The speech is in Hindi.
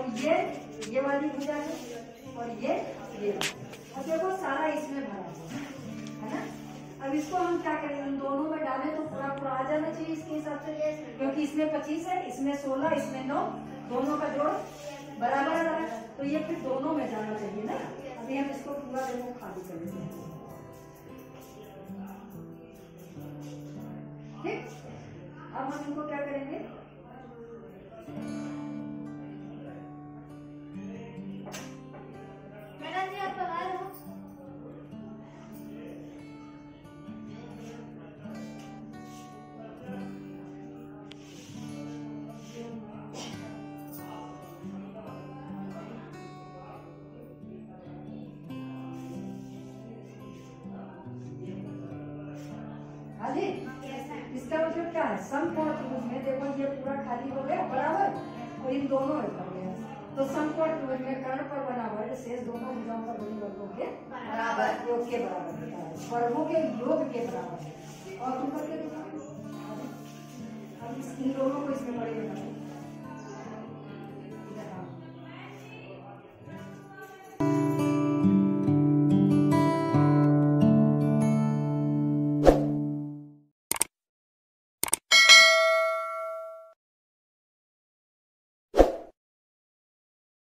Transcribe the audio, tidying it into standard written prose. और ये वाली भुजा है और ये और देखो सारा इसमें भरा हुआ है ना। अब इसको हम क्या करेंगे, हम दोनों में डालें तो पूरा पूरा आ जाना चाहिए इसके हिसाब से, क्योंकि इसमें 25 है, इसमें 16, इसमें 9, दोनों का जोड़ बराबर आ रहा है, तो ये फिर दोनों में जाना चाहिए ना। अभी हम इसको पूरा देखो खाली करेंगे, ठीक। अब हम इनको क्या करेंगे, इसका मतलब क्या है, समकोण त्रिभुज में देखो ये पूरा खाली हो गया बराबर और इन दोनों में हो गया, तो समकोण त्रिभुज में कर्ण पर बराबर शेष दोनों भुजाओं पर बनी वर्गों के बराबर, योग के बराबर, वर्गों के योग के बराबर। और तुम करके देखो, अब इन दोनों को इसमें बड़े बनाओ।